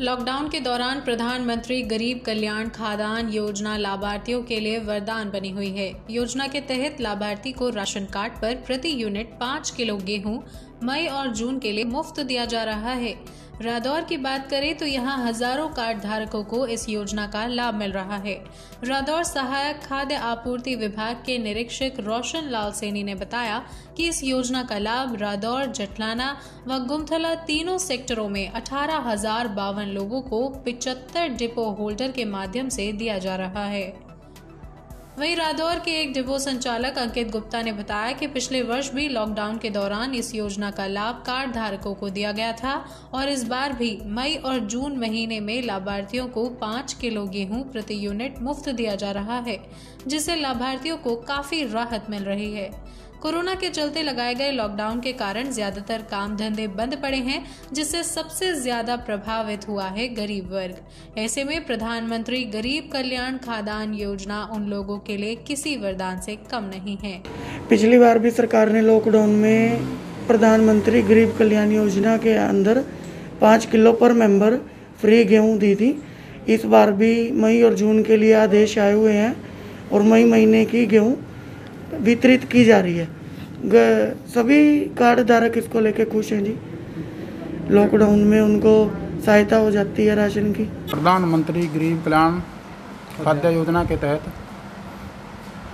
Lockdown के दौरान प्रधानमंत्री गरीब कल्याण खाद्यान योजना लाभार्थियों के लिए वरदान बनी हुई है। योजना के तहत लाभार्थी को राशन कार्ड पर प्रति यूनिट 5 किलो गेहूं मई और जून के लिए मुफ्त दिया जा रहा है। रादौर की बात करें तो यहां हजारों कार्ड धारकों को इस योजना का लाभ मिल रहा है। रादौर सहायक खाद्य आपूर्ति विभाग के निरीक्षक रोशन लाल सेनी ने बताया कि इस योजना का लाभ रादौर, जटलाना व गुमथला तीनों सेक्टरों में 18,052 लोगों को 75 डिपो होल्डर के माध्यम से दिया जा रहा है। वहीं रादौर के एक डिपो संचालक अंकित गुप्ता ने बताया कि पिछले वर्ष भी लॉकडाउन के दौरान इस योजना का लाभ कार्ड धारकों को दिया गया था और इस बार भी मई और जून महीने में लाभार्थियों को 5 किलो गेहूं प्रति यूनिट मुफ्त दिया जा रहा है, जिससे लाभार्थियों को काफी राहत मिल रही है। कोरोना के चलते लगाए गए लॉकडाउन के कारण ज्यादातर काम धंधे बंद पड़े हैं, जिससे सबसे ज्यादा प्रभावित हुआ है गरीब वर्ग। ऐसे में प्रधानमंत्री गरीब कल्याण खाद्यान योजना उन लोगों के लिए किसी वरदान से कम नहीं है। पिछली बार भी सरकार ने लॉकडाउन में प्रधानमंत्री गरीब कल्याण योजना के अंदर 5 किलो पर मेंबर फ्री गेहूँ दी थी। इस बार भी मई और जून के लिए आदेश आए हुए हैं और मई महीने की गेहूँ वितरित की जा रही है। सभी कार्ड धारक इसको लेके खुश हैं जी। लॉकडाउन में उनको सहायता हो जाती है राशन की। प्रधानमंत्री गरीब कल्याण खाद्य योजना के तहत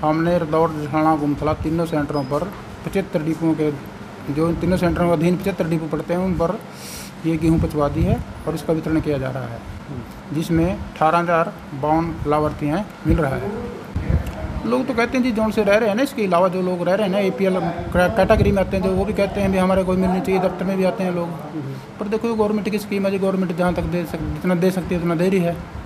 हमने रादौर, जटलाना, गुमथला तीनों सेंटरों पर 75 डिपों के, जो तीनों सेंटरों के अधीन 75 डिपो पड़ते हैं, उन पर ये गेहूँ पचवा दी है और इसका वितरण किया जा रहा है, जिसमें 18,052 लाभार्थी हैं मिल रहा है। लोग तो कहते हैं जी, जोन से रह रहे हैं ना, इसके अलावा जो लोग रह रहे हैं ना APL कैटेगरी में आते हैं, जो वो भी कहते हैं भी हमारे कोई मिलनी चाहिए, दफ्तर में भी आते हैं लोग। पर देखो, ये गवर्नमेंट की स्कीम है जी, गवर्नमेंट जहाँ तक दे सकती है उतना दे रही है।